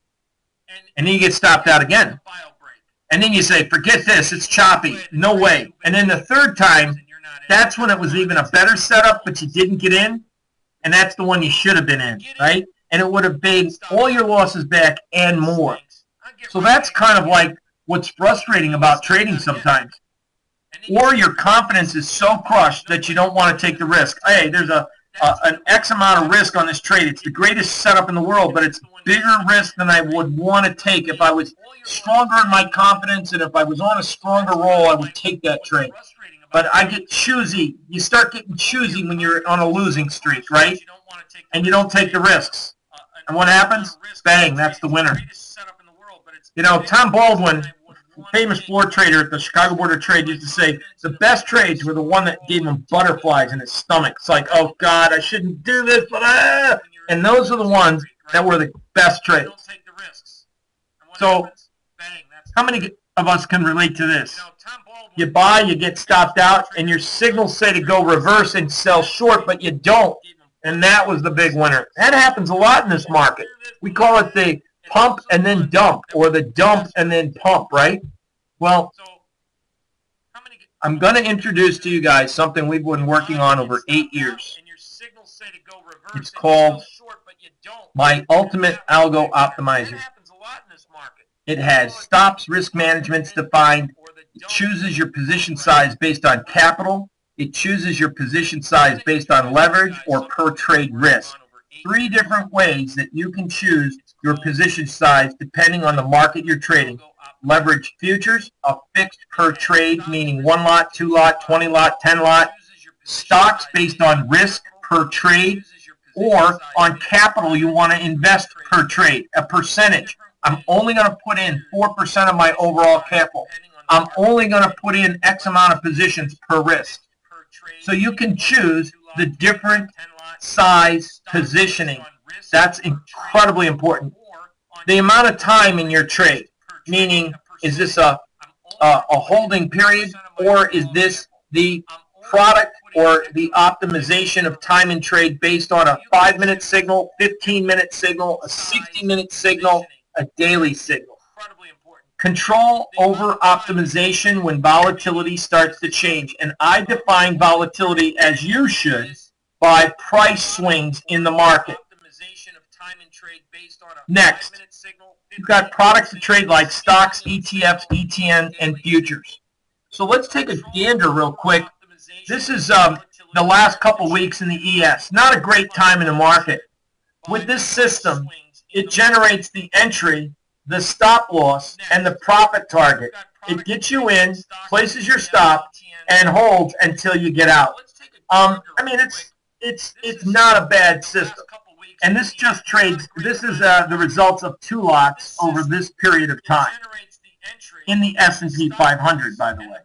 And then you get stopped out again. And then you say, forget this, it's choppy, no way. And then the third time, that's when it was even a better setup, but you didn't get in, and that's the one you should have been in, right? And it would have paid all your losses back and more. So that's kind of like what's frustrating about trading sometimes. Or your confidence is so crushed that you don't want to take the risk. Hey, there's a, a an X amount of risk on this trade. It's the greatest setup in the world, but it's bigger risk than I would want to take. If I was stronger in my confidence and if I was on a stronger roll, I would take that trade. But I get choosy. You start getting choosy when you're on a losing streak, right? You don't want to take and you don't take the risks. Uh, and what happens? Bang, that's the winner. You know, Tom Baldwin, famous floor trader at the Chicago Board of Trade, used to say, the best trades were the one that gave him butterflies in his stomach. It's like, oh, God, I shouldn't do this. But ah. And those are the ones that were the best trades. So how many of us can relate to this? You buy, you get stopped out, and your signals say to go reverse and sell short, but you don't. And that was the big winner. That happens a lot in this market. We call it the pump and then dump, or the dump and then pump, right? Well, I'm going to introduce to you guys something we've been working on over eight years. It's called my Ultimate Algo Optimizer. It has stops, risk management's defined. It chooses your position size based on capital. It chooses your position size based on leverage or per trade risk. Three different ways that you can choose your position size depending on the market you're trading. Leverage futures, a fixed per trade, meaning one lot, two lot, twenty lot, ten lot. Stocks based on risk per trade or on capital you want to invest per trade, a percentage. I'm only going to put in four percent of my overall capital. I'm only going to put in X amount of positions per risk. So you can choose the different size positioning. That's incredibly important. The amount of time in your trade, meaning is this a, a, a holding period, or is this the product or the optimization of time in trade based on a five minute signal, fifteen minute signal, a sixty minute signal, a daily signal. Control over optimization when volatility starts to change. And I define volatility, as you should, by price swings in the market. Next, you've got products to trade like stocks, E T Fs, E T N, and futures. So let's take a gander real quick. This is um, the last couple weeks in the E S. Not a great time in the market. With this system, it generates the entry, the stop loss, and the profit target. It gets you in, places your stop, and holds until you get out. Um, I mean, it's it's it's not a bad system. And this just trades. This is uh, the results of two lots over this period of time in the S and P five hundred, by the way.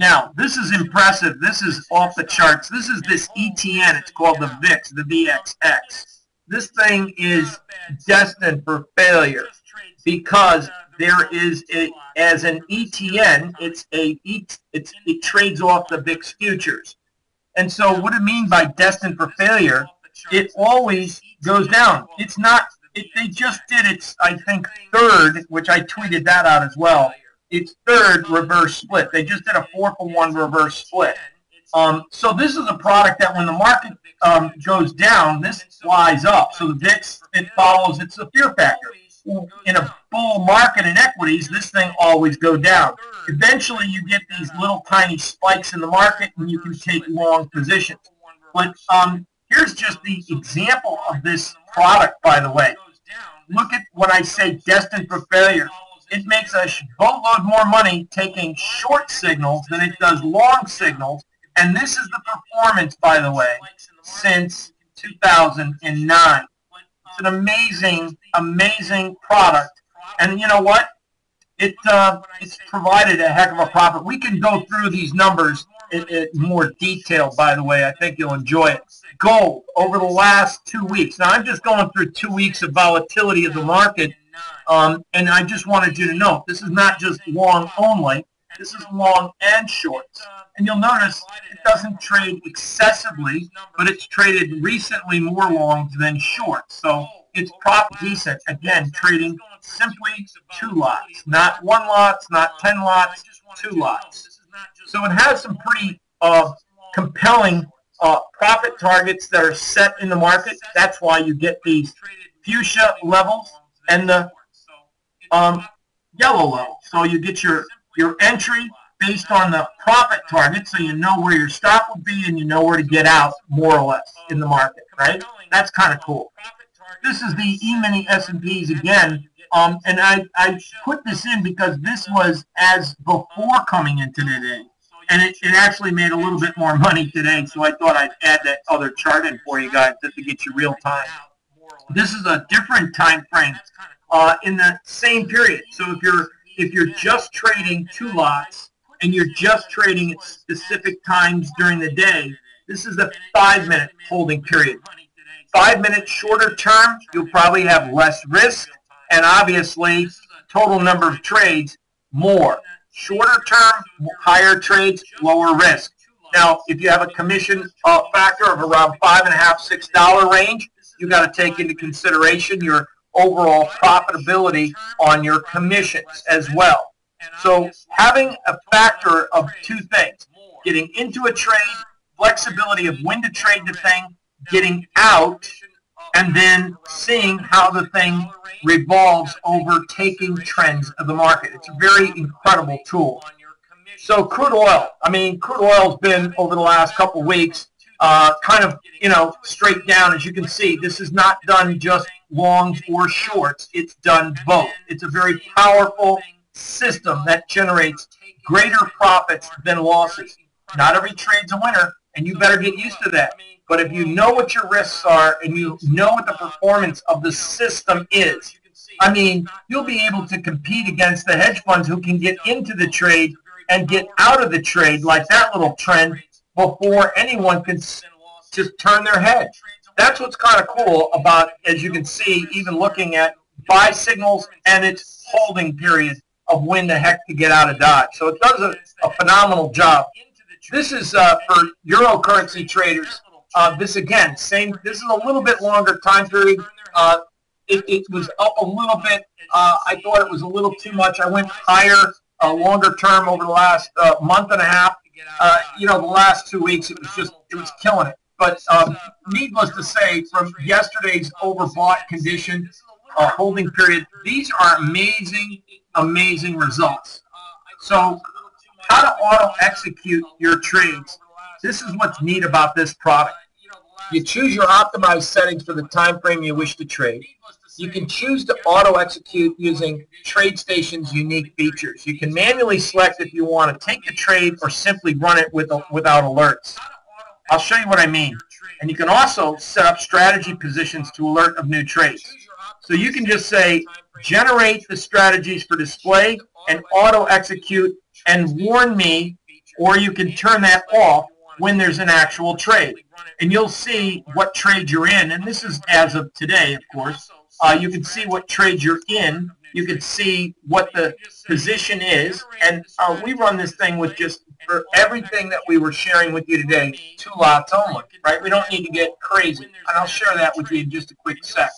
Now, this is impressive. This is off the charts. This is this E T N. It's called the V I X, the V X X. This thing is destined for failure because there is a, as an E T N, it's a it's it trades off the V I X futures. And so what I mean by destined for failure, it always goes down. It's not it, they just did its, I think, third, which I tweeted that out as well. It's third reverse split. They just did a four for one reverse split. Um, so this is a product that when the market um, goes down, this flies up. So the V I X, it follows, it's a fear factor. In a bull market in equities, this thing always goes down. Eventually, you get these little tiny spikes in the market, and you can take long positions. But um, here's just the example of this product, by the way. Look at when I say destined for failure. It makes a boatload more money taking short signals than it does long signals. And this is the performance, by the way, since two thousand nine. It's an amazing, amazing product. And you know what? It uh, it's provided a heck of a profit. We can go through these numbers in, in more detail, by the way. I think you'll enjoy it. Gold over the last two weeks. Now, I'm just going through two weeks of volatility of the market. Um, and I just wanted you to know, this is not just long only. This is long and short. And you'll notice it doesn't trade excessively, but it's traded recently more long than short. So it's prop decent. Again, trading simply two lots. Not one lots, not ten lots, two lots. So it has some pretty uh, compelling uh, profit targets that are set in the market. That's why you get these fuchsia levels and the um, yellow level. So you get your... your entry based on the profit target, so you know where your stop would be and you know where to get out, more or less, in the market, right? That's kind of cool. This is the E-mini S and Ps again, um, and I, I put this in because this was as before coming into today. and it, it actually made a little bit more money today, so I thought I'd add that other chart in for you guys just to get you real time. This is a different time frame uh, in the same period. So if you're if you're just trading two lots and you're just trading at specific times during the day, this is the five-minute holding period. Five minutes shorter term, you'll probably have less risk, and obviously total number of trades more. Shorter term, higher trades, lower risk. Now, if you have a commission uh, factor of around five and a half, six dollar range, you got to take into consideration your overall profitability on your commissions as well. So having a factor of two things, getting into a trade, flexibility of when to trade the thing, getting out, and then seeing how the thing revolves over taking trends of the market. It's a very incredible tool. So crude oil, I mean, crude oil has been over the last couple of weeks uh, kind of, you know, straight down. As you can see, this is not done just longs or shorts. It's done both. It's a very powerful system that generates greater profits than losses. Not every trade's a winner, and you better get used to that. But if you know what your risks are and you know what the performance of the system is, I mean, you'll be able to compete against the hedge funds who can get into the trade and get out of the trade like that little trend before anyone can just turn their head. That's what's kind of cool about, as you can see, even looking at buy signals and its holding period of when the heck to get out of Dodge. So it does a, a phenomenal job. This is uh, for euro currency traders. Uh, this again, same. This is a little bit longer time period. Uh, it, it was up a little bit. Uh, I thought it was a little too much. I went higher, uh, longer term over the last uh, month and a half. Uh, you know, the last two weeks, it was just, it was killing it. But um, needless to say, from yesterday's overbought condition, uh, holding period, these are amazing, amazing results. So, how to auto execute your trades? This is what's neat about this product. You choose your optimized settings for the time frame you wish to trade. You can choose to auto-execute using TradeStation's unique features. You can manually select if you want to take the trade or simply run it with, without alerts. I'll show you what I mean. And you can also set up strategy positions to alert of new trades. So you can just say, generate the strategies for display and auto-execute and warn me, or you can turn that off when there's an actual trade. And you'll see what trade you're in. And this is as of today, of course. Uh, you can see what trade you're in. You can see what the position is. And uh, we run this thing with just for everything that we were sharing with you today, two lots only, right? We don't need to get crazy. And I'll share that with you in just a quick sec.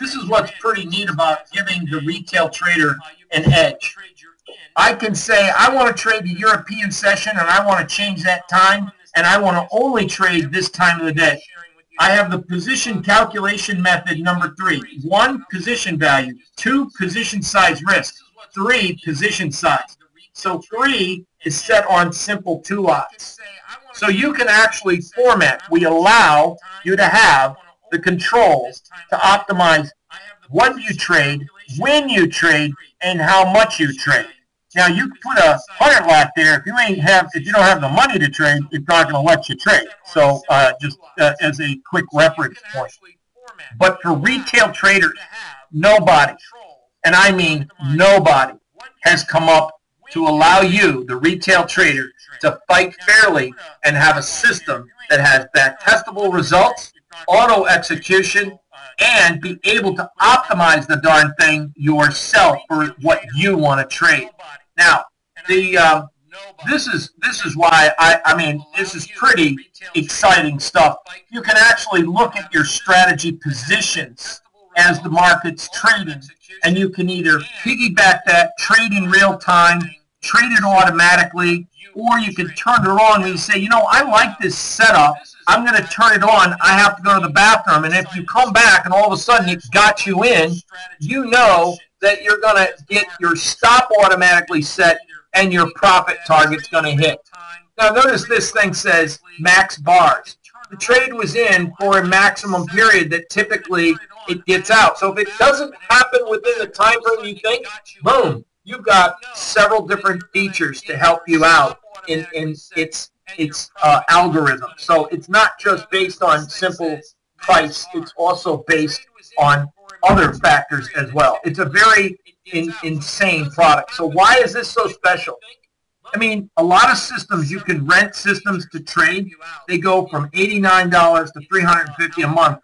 This is what's pretty neat about giving the retail trader an edge. I can say I want to trade the European session and I want to change that time and I want to only trade this time of the day. I have the position calculation method number three. One, position value. Two, position size risk. Three, position size. So three is set on simple two lots. So you can actually format. We allow you to have the controls to optimize what you trade, when you trade, and how much you trade. Now you can put a hundred lot there. If you ain't have, if you don't have the money to trade, it's not going to let you trade. So uh, just uh, as a quick reference point. But for retail traders, nobody, and I mean nobody, has come up to allow you, the retail trader, to fight fairly and have a system that has back testable results, auto execution, and be able to optimize the darn thing yourself for what you want to trade. Now, the uh, this is this is why I I mean this is pretty exciting stuff. You can actually look at your strategy positions as the market's trading, and you can either piggyback that, trade in real time, trade it automatically, or you can turn it on and you say, you know, I like this setup. I'm going to turn it on. I have to go to the bathroom. And if you come back and all of a sudden it got you in, you know that you're going to get your stop automatically set and your profit target's going to hit. Now notice this thing says max bars. The trade was in for a maximum period that typically it gets out. So if it doesn't happen within the time frame you think, boom. you've got several different features to help you out in, in its, its uh, algorithm. So it's not just based on simple price. It's also based on other factors as well. It's a very in, insane product. So why is this so special? I mean, a lot of systems, you can rent systems to trade. They go from eighty-nine dollars to three hundred fifty dollars a month,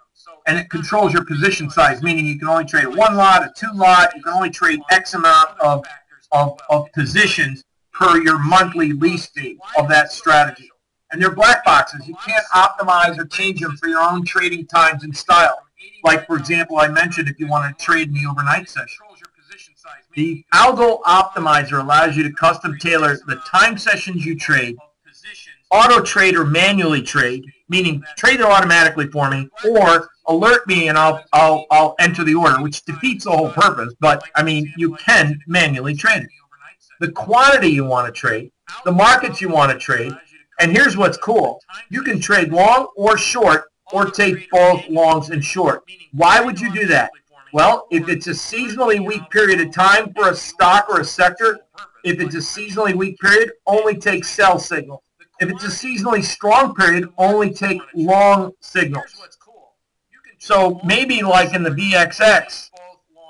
and it controls your position size, meaning you can only trade one lot, a two lot. You can only trade X amount of, of, of positions per your monthly lease fee of that strategy. And they're black boxes. You can't optimize or change them for your own trading times and style. Like, for example, I mentioned if you want to trade in the overnight session. The Algo Optimizer allows you to custom tailor the time sessions you trade, auto trade or manually trade, meaning trade it automatically for me, or alert me and I'll, I'll, I'll enter the order, which defeats the whole purpose, but, I mean, you can manually trade it. The quantity you want to trade, the markets you want to trade, and here's what's cool. You can trade long or short or take both longs and short. Why would you do that? Well, if it's a seasonally weak period of time for a stock or a sector, if it's a seasonally weak period, only take sell signals. If it's a seasonally strong period, only take long signals. So maybe like in the V X X,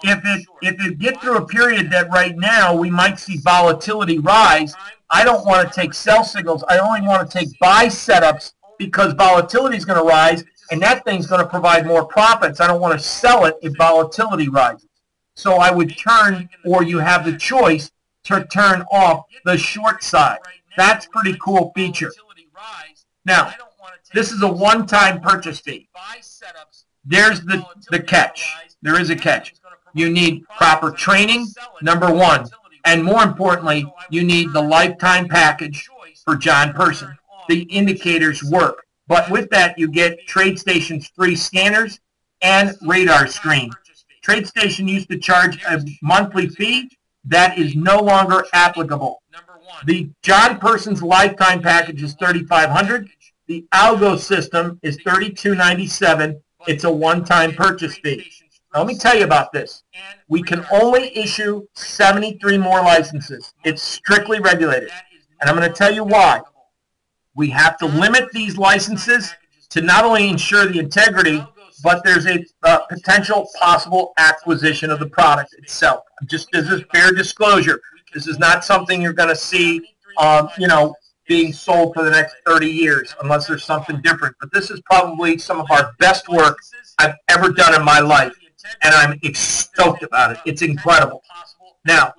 if it, if it gets through a period that right now we might see volatility rise, I don't want to take sell signals. I only want to take buy setups because volatility is going to rise. And that thing's going to provide more profits. I don't want to sell it if volatility rises. So I would turn, or you have the choice, to turn off the short side. That's a pretty cool feature. Now, this is a one-time purchase fee. There's the, the catch. There is a catch. You need proper training, number one. And more importantly, you need the lifetime package for John Person. The indicators work. But with that, you get TradeStation's free scanners and radar screen. TradeStation used to charge a monthly fee. That is no longer applicable. The John Person's lifetime package is thirty-five hundred dollars. The Algo system is thirty-two ninety-seven. It's a one-time purchase fee. Now, let me tell you about this. We can only issue seventy-three more licenses. It's strictly regulated. And I'm going to tell you why. We have to limit these licenses to not only ensure the integrity, but there's a uh, potential possible acquisition of the product itself. Just this is fair disclosure. This is not something you're going to see, um, you know, being sold for the next thirty years, unless there's something different. But this is probably some of our best work I've ever done in my life, and I'm stoked about it. It's incredible. Now,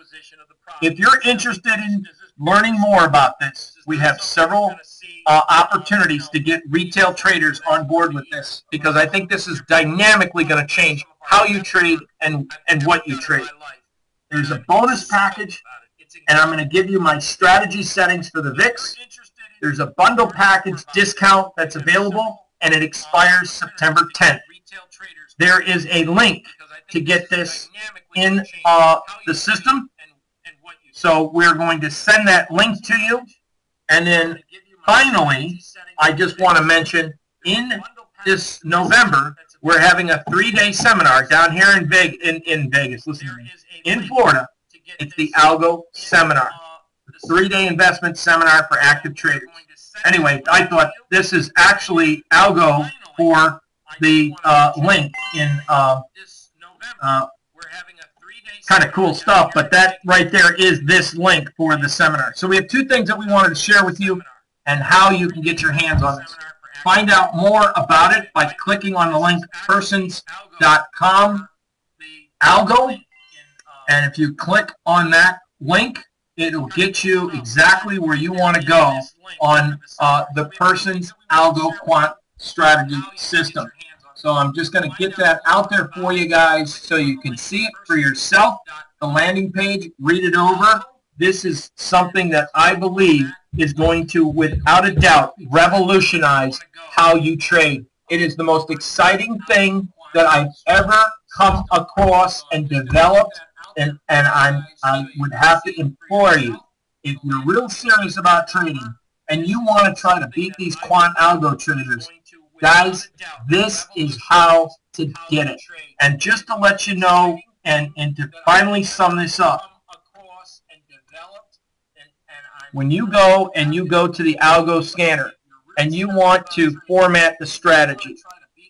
if you're interested in learning more about this, we have several uh, opportunities to get retail traders on board with this, because I think this is dynamically going to change how you trade and, and what you trade. There's a bonus package, and I'm going to give you my strategy settings for the V I X. There's a bundle package discount that's available, and it expires September tenth. There is a link to get this in uh, the system. So we're going to send that link to you. And then finally, I just want to mention, in this November, we're having a three-day seminar down here in Vegas, in, in Vegas, listen to me, in Florida. It's the Algo Seminar, the three-day investment seminar for active traders. Anyway, I thought this is actually Algo for the uh, link in uh, uh, kind of cool stuff, but that right there is this link for the seminar. So we have two things that we wanted to share with you and how you can get your hands on this. Find out more about it by clicking on the link persons dot com algo, and if you click on that link, it'll get you exactly where you want to go on uh, the Persons Algo Quant Strategy System. So I'm just going to get that out there for you guys so you can see it for yourself, the landing page, read it over. This is something that I believe is going to, without a doubt, revolutionize how you trade. It is the most exciting thing that I've ever come across and developed, and, and I'm, I would have to implore you, if you're real serious about trading and you want to try to beat these quant algo traders, guys, this is how to get it. And just to let you know, and, and to finally sum this up, when you go and you go to the algo scanner and you want to format the strategy,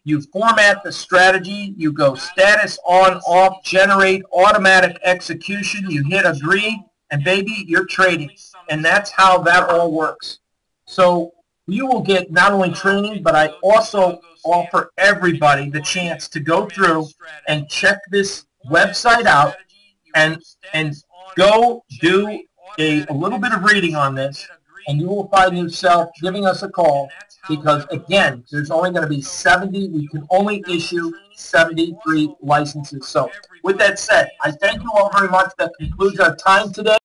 you format the strategy, you go status on, off, generate, automatic execution, you hit agree, and baby, you're trading. And that's how that all works. So you will get not only training, but I also offer everybody the chance to go through and check this website out and, and go do a, a little bit of reading on this, and you will find yourself giving us a call because, again, there's only going to be seventy. We can only issue seventy-three licenses. So with that said, I thank you all very much. That concludes our time today.